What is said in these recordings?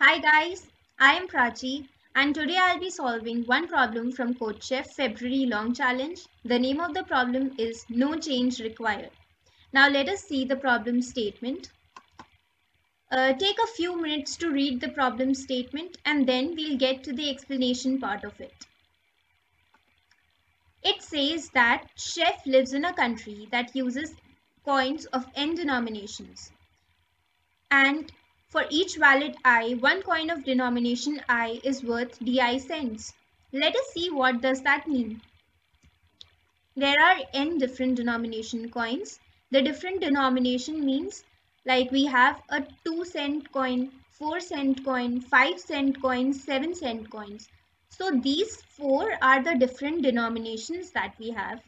Hi guys, I am Prachi and today I'll be solving one problem from CodeChef February Long Challenge. The name of the problem is No Change Required. Now let us see the problem statement. Take a few minutes to read the problem statement and then we'll get to the explanation part of it. It says that chef lives in a country that uses coins of n denominations, and for each valid I, one coin of denomination I is worth DI cents. Let us see what does that mean. There are n different denomination coins. The different denomination means like we have a 2 cent coin, 4 cent coin, 5 cent coin, 7 cent coins. So these four are the different denominations that we have.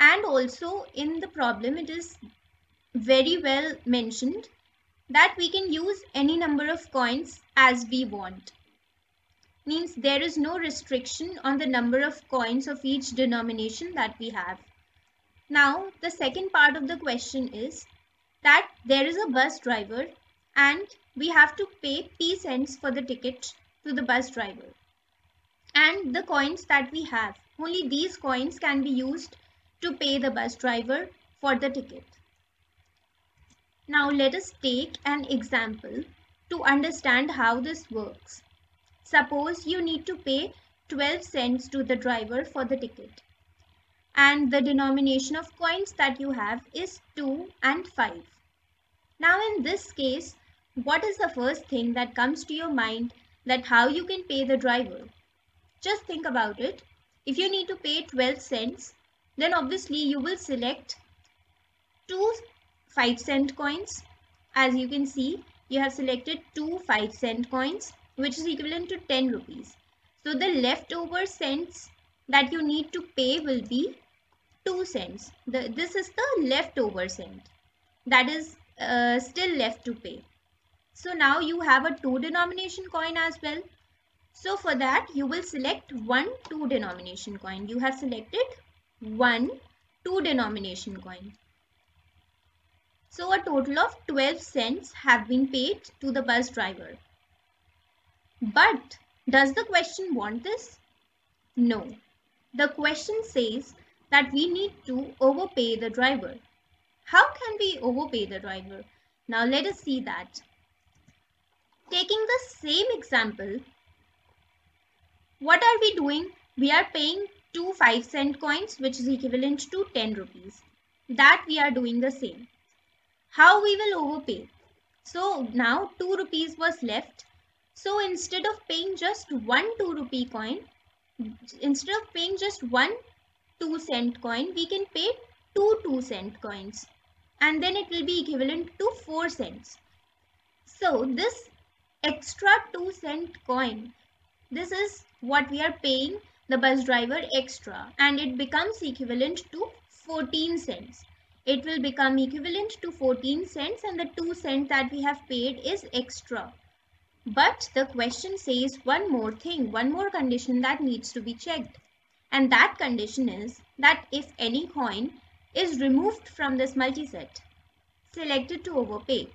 And also in the problem it is very well mentioned that we can use any number of coins as we want. Means there is no restriction on the number of coins of each denomination that we have. Now the second part of the question is that there is a bus driver and we have to pay P cents for the ticket to the bus driver. And the coins that we have, only these coins can be used to pay the bus driver for the ticket. Now let us take an example to understand how this works. Suppose you need to pay 12 cents to the driver for the ticket. And the denomination of coins that you have is 2 and 5. Now in this case, what is the first thing that comes to your mind that how you can pay the driver? Just think about it. If you need to pay 12 cents, then obviously you will select 2 5-cent coins. As you can see, you have selected 2 5-cent coins, which is equivalent to 10 rupees. So the leftover cents that you need to pay will be 2 cents. This is the leftover cent that is still left to pay. So now you have a 2 denomination coin as well. So for that, you will select 1 2 denomination coin. You have selected 1 2 denomination coin. So a total of 12 cents have been paid to the bus driver. But does the question want this? No. The question says that we need to overpay the driver. How can we overpay the driver? Now let us see that. Taking the same example, what are we doing? We are paying 2 5-cent coins, which is equivalent to 10 rupees. That we are doing the same. How we will overpay? So now 2 rupees was left. So instead of paying just 1 2 rupee coin, instead of paying just 1 2-cent coin, we can pay 2 2-cent coins. And then it will be equivalent to 4 cents. So this extra 2-cent coin, this is what we are paying the bus driver extra. And it becomes equivalent to 14 cents. It will become equivalent to 14 cents and the 2 cents that we have paid is extra. But the question says one more thing, one more condition that needs to be checked. And that condition is that if any coin is removed from this multiset, selected to overpay,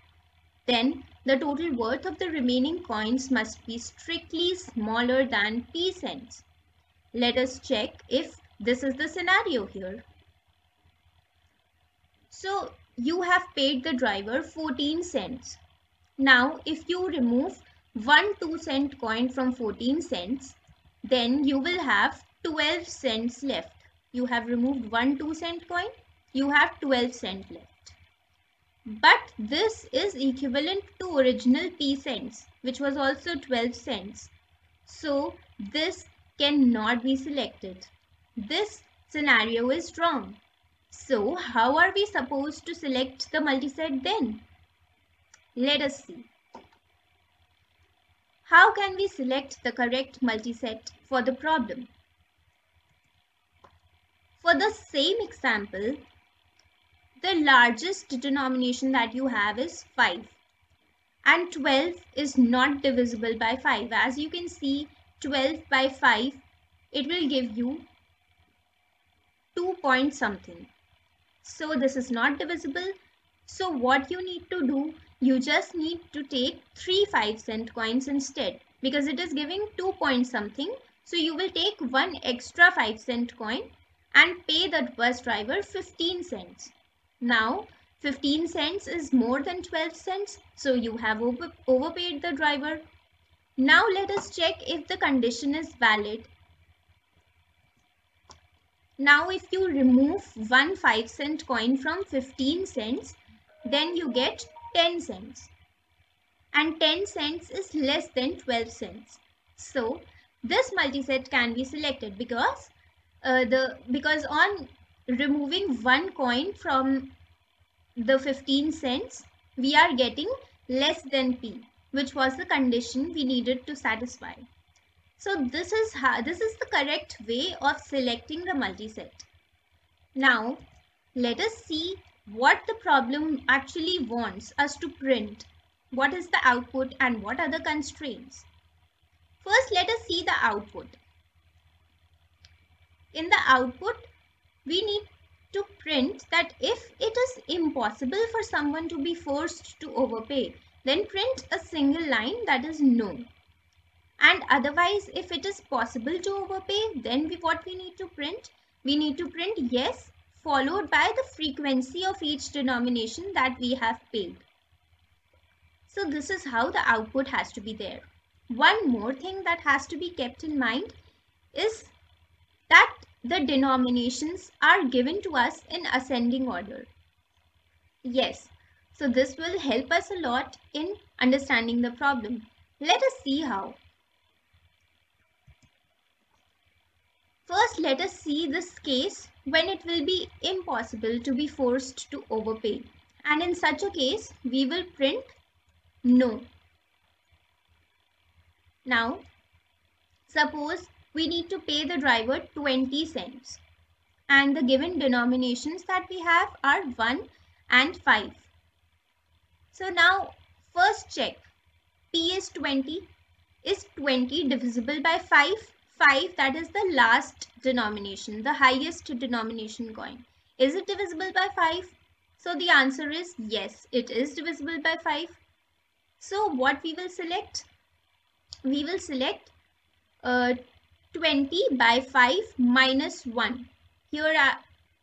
then the total worth of the remaining coins must be strictly smaller than P cents. Let us check if this is the scenario here. So you have paid the driver 14 cents. Now if you remove 1 2-cent coin from 14 cents, then you will have 12 cents left. You have removed 1 2-cent coin, you have 12 cents left. But this is equivalent to original P cents, which was also 12 cents. So this cannot be selected. This scenario is wrong. So how are we supposed to select the multiset then? Let us see. How can we select the correct multiset for the problem? For the same example, the largest denomination that you have is 5. And 12 is not divisible by 5. As you can see, 12 by 5, it will give you 2 point something. So this is not divisible. So what you need to do you just need to take 3 5-cent coins instead, because it is giving 2 points something. So you will take one extra 5-cent coin and pay the bus driver 15 cents. Now 15 cents is more than 12 cents. So you have overpaid the driver. Now let us check if the condition is valid. Now if you remove one 5-cent coin from 15 cents, then you get 10 cents. And 10 cents is less than 12 cents. So this multiset can be selected because on removing one coin from the 15 cents, we are getting less than P, which was the condition we needed to satisfy. So this is the correct way of selecting the multiset. Now let us see what the problem actually wants us to print. What is the output and what are the constraints? First, let us see the output. In the output, we need to print that if it is impossible for someone to be forced to overpay, then print a single line that is no. And otherwise, if it is possible to overpay, then what we need to print? We need to print yes, followed by the frequency of each denomination that we have paid. So this is how the output has to be there. One more thing that has to be kept in mind is that the denominations are given to us in ascending order. Yes, so this will help us a lot in understanding the problem. Let us see how. First, let us see this case when it will be impossible to be forced to overpay. And in such a case, we will print no. Now, suppose we need to pay the driver 20 cents. And the given denominations that we have are 1 and 5. So now, first check. P is 20. Is 20 divisible by 5? 5, that is the last denomination, the highest denomination coin. Is it divisible by 5? So the answer is yes, it is divisible by 5. So what we will select? We will select 20 by 5 minus 1. Here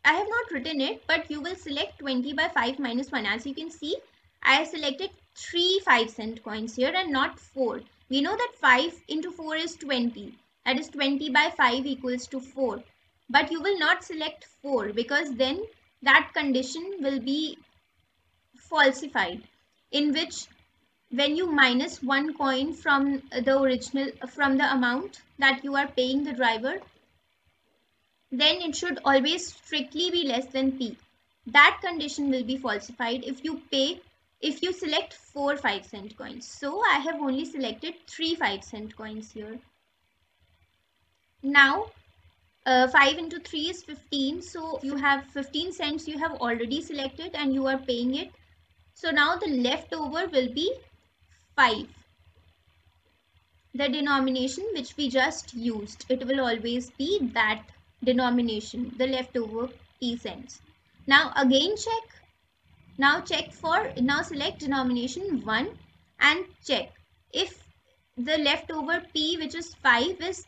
I have not written it, but you will select 20 by 5 minus 1. As you can see, I have selected 3 5-cent coins here and not 4. We know that 5 into 4 is 20. That is 20 by 5 equals to 4. But you will not select 4 because then that condition will be falsified, in which when you minus one coin from the original, from the amount that you are paying the driver, then it should always strictly be less than P. That condition will be falsified if you select 4 5-cent coins. So I have only selected 3 5-cent coins here. Now 5 into 3 is 15. So you have 15 cents you have already selected and you are paying it. So now the leftover will be 5. The denomination which we just used, it will always be that denomination, the leftover P cents. Now again check. Now select denomination 1 and check if the leftover P, which is 5, is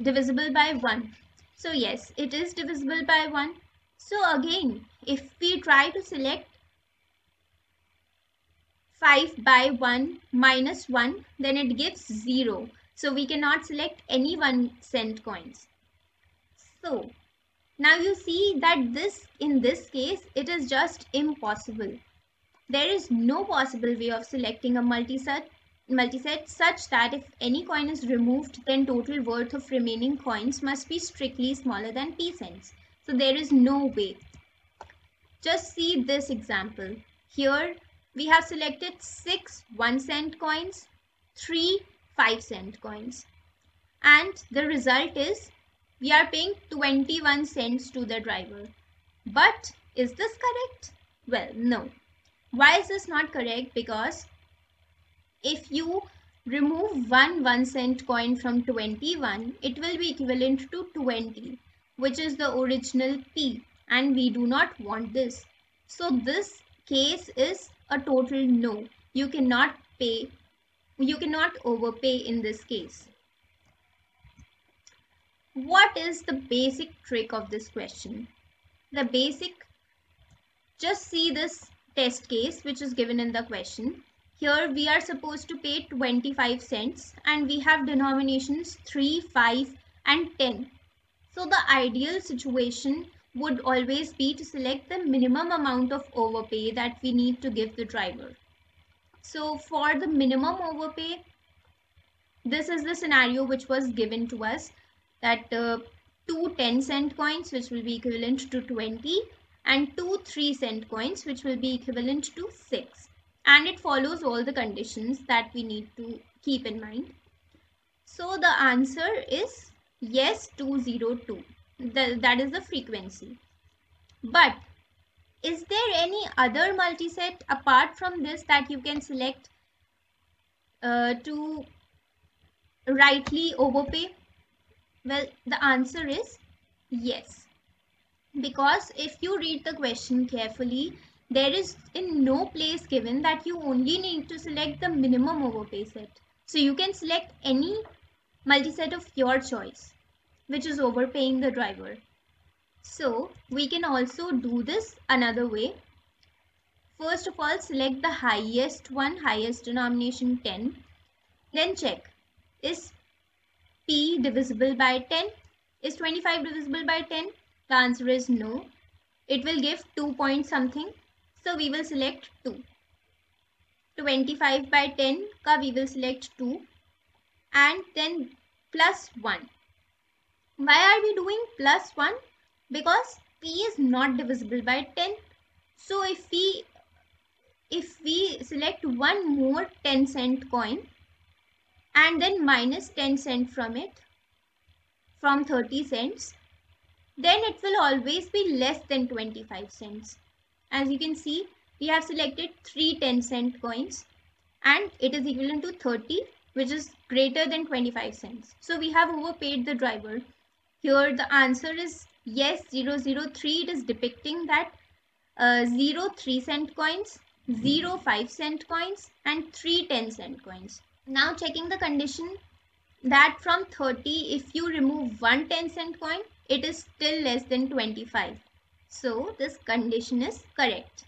divisible by 1. So yes, it is divisible by 1. So again, if we try to select 5 by 1 minus 1, then it gives 0. So we cannot select any 1-cent coins. So now you see that in this case it is just impossible. There is no possible way of selecting a multiset such that if any coin is removed, then total worth of remaining coins must be strictly smaller than P cents. So there is no way. Just see this example. Here we have selected 6 1-cent coins, 3 5-cent coins, and the result is we are paying 21 cents to the driver. But is this correct? Well, no. Why is this not correct? Because if you remove one 1-cent coin from 21, it will be equivalent to 20, which is the original P, and we do not want this. So this case is a total no. You cannot overpay in this case. What is the basic trick of this question? Just see this test case which is given in the question. Here we are supposed to pay 25 cents and we have denominations 3, 5 and 10. So the ideal situation would always be to select the minimum amount of overpay that we need to give the driver. So for the minimum overpay, this is the scenario which was given to us, that two 10-cent coins which will be equivalent to 20 and two 3-cent coins which will be equivalent to 6. And it follows all the conditions that we need to keep in mind. So the answer is yes, 202. That is the frequency. But is there any other multiset apart from this that you can select to rightly overpay? Well, the answer is yes. Because if you read the question carefully, there is in no place given that you only need to select the minimum overpay set. So you can select any multiset of your choice which is overpaying the driver. So we can also do this another way. First of all, select the highest one, highest denomination 10. Then check, is P divisible by 10? Is 25 divisible by 10? The answer is no. It will give 2 point something. So we will select 2. 25 by 10 ka we will select 2. And then plus 1. Why are we doing plus 1? Because P is not divisible by 10. So if we select one more 10-cent coin and then minus 10 cent from it, from 30 cents, then it will always be less than 25 cents. As you can see, we have selected three 10-cent coins and it is equivalent to 30, which is greater than 25 cents. So we have overpaid the driver. Here the answer is yes, 003. It is depicting that 0 3-cent coins, 0 5-cent coins and 3 10-cent coins. Now checking the condition that from 30, if you remove one 10-cent coin, it is still less than 25. So this condition is correct.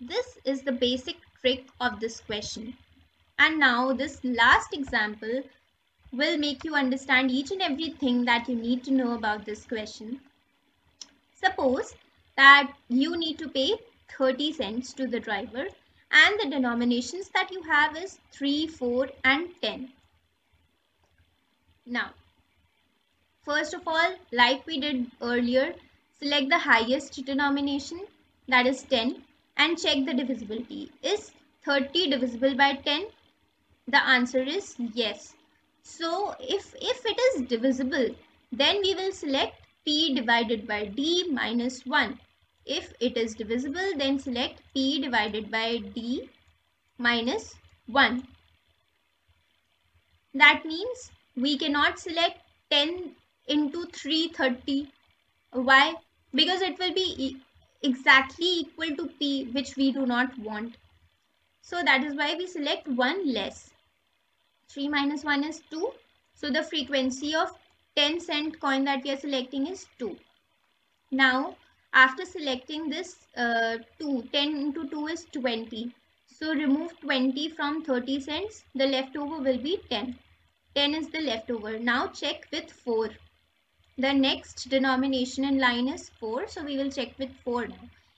This is the basic trick of this question. And now this last example will make you understand each and everything that you need to know about this question. Suppose that you need to pay 30 cents to the driver and the denominations that you have is 3, 4 and 10. Now, first of all, like we did earlier, select the highest denomination, that is 10, and check the divisibility. Is 30 divisible by 10? The answer is yes. So if it is divisible, then we will select P divided by D minus 1. If it is divisible, then select P divided by D minus 1. That means we cannot select 10 into 330. Why? Because it will be exactly equal to P, which we do not want. So that is why we select one less. 3 minus 1 is 2. So the frequency of 10-cent coin that we are selecting is 2. Now, after selecting this 2, 10 into 2 is 20. So remove 20 from 30 cents. The leftover will be 10. 10 is the leftover. Now check with 4. The next denomination in line is 4. So we will check with 4 now.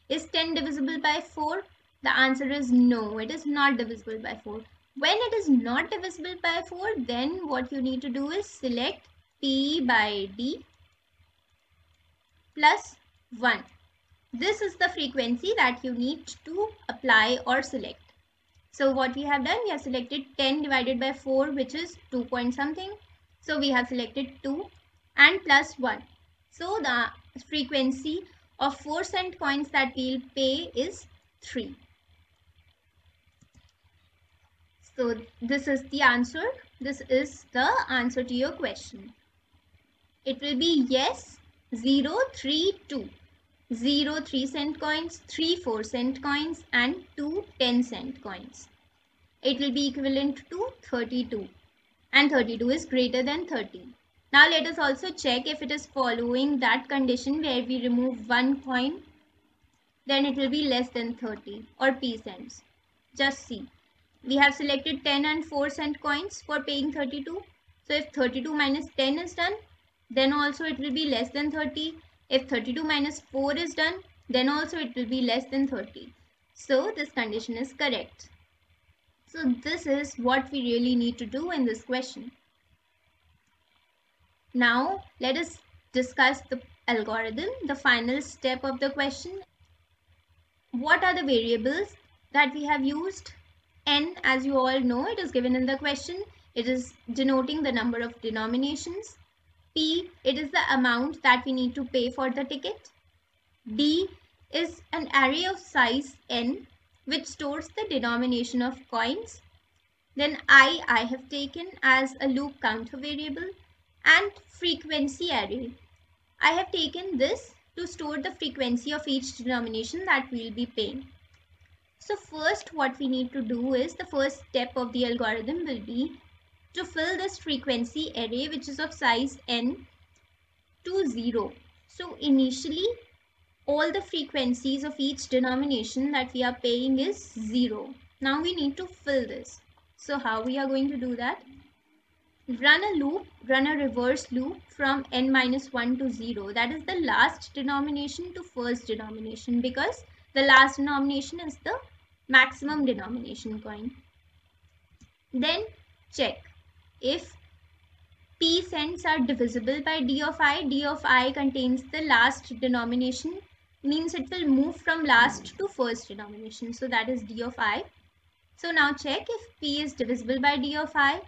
Is 10 divisible by 4? The answer is no. It is not divisible by 4. When it is not divisible by 4, then what you need to do is select P by D plus 1. This is the frequency that you need to apply or select. So what we have done, we have selected 10 divided by 4, which is 2 point something. So we have selected 2 and plus 1. So the frequency of 4-cent coins that we'll pay is 3. So this is the answer. This is the answer to your question. It will be yes, 032. 0 3-cent coins, 3 4-cent coins and 2 10-cent coins. It will be equivalent to 32, and 32 is greater than 30. Now let us also check if it is following that condition where we remove 1 coin, then it will be less than 30 or p cents. Just see, we have selected 10 and 4-cent coins for paying 32. So if 32 minus 10 is done, then also it will be less than 30. If 32 minus 4 is done, then also it will be less than 30. So this condition is correct. So this is what we really need to do in this question. Now let us discuss the algorithm, the final step of the question. What are the variables that we have used? N, as you all know, it is given in the question. It is denoting the number of denominations. P, it is the amount that we need to pay for the ticket. D is an array of size n which stores the denomination of coins. Then I have taken as a loop counter variable, and frequency array. I have taken this to store the frequency of each denomination that we will be paying. So first what we need to do is, the first step of the algorithm will be to fill this frequency array, which is of size n, to 0. So initially all the frequencies of each denomination that we are paying is 0. Now we need to fill this. So how we are going to do that? Run a loop, run a reverse loop from n minus 1 to 0. That is the last denomination to first denomination, because the last denomination is the maximum denomination coin. Then check if P cents are divisible by D of I contains the last denomination, means it will move from last to first denomination. So that is D of I. So now check if P is divisible by D of I.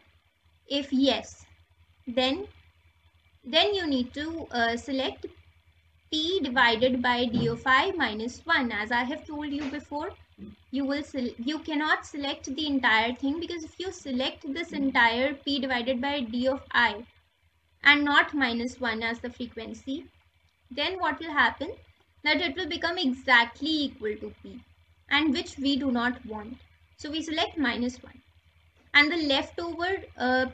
If yes, then you need to select P divided by D of I minus 1. As I have told you before, you cannot select the entire thing, because if you select this entire P divided by D of I and not minus 1 as the frequency, then what will happen? That it will become exactly equal to P, and which we do not want. So we select minus 1, and the leftover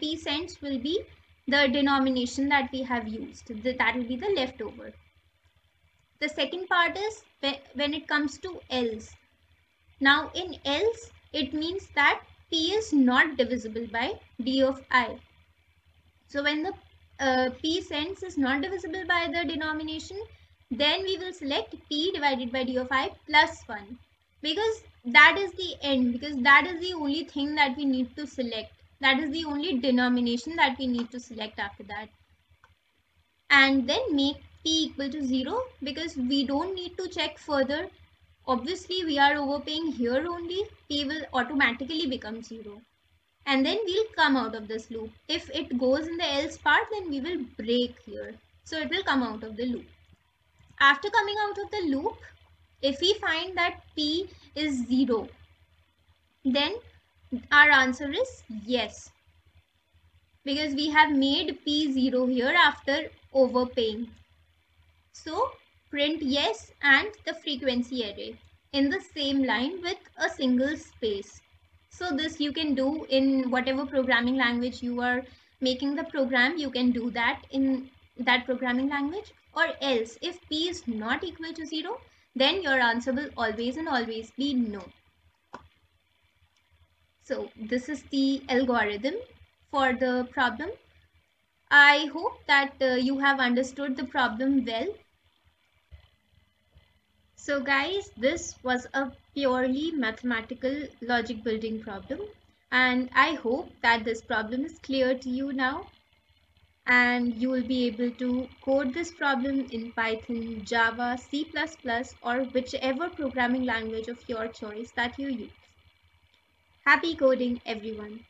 P cents will be the denomination that we have used. That will be the leftover. The second part is when it comes to else. Now in else, it means that P is not divisible by D of I. So when the P cents is not divisible by the denomination, then we will select P divided by D of I plus 1. Because that is the end, because that is the only thing that we need to select. That is the only denomination that we need to select after that. And then make P equal to 0, because we don't need to check further. Obviously we are overpaying here only. P will automatically become 0, and then we'll come out of this loop. If it goes in the else part, then we will break here, so it will come out of the loop. After coming out of the loop, if we find that P is 0, then our answer is yes, because we have made P 0 here after overpaying. So print yes and the frequency array in the same line with a single space. So this you can do in whatever programming language you are making the program. You can do that in that programming language. Or else, if P is not equal to 0, then your answer will always and always be no. So this is the algorithm for the problem. I hope that you have understood the problem well. So guys, this was a purely mathematical logic building problem, and I hope that this problem is clear to you now, and you will be able to code this problem in Python, Java, C++ or whichever programming language of your choice that you use. Happy coding everyone!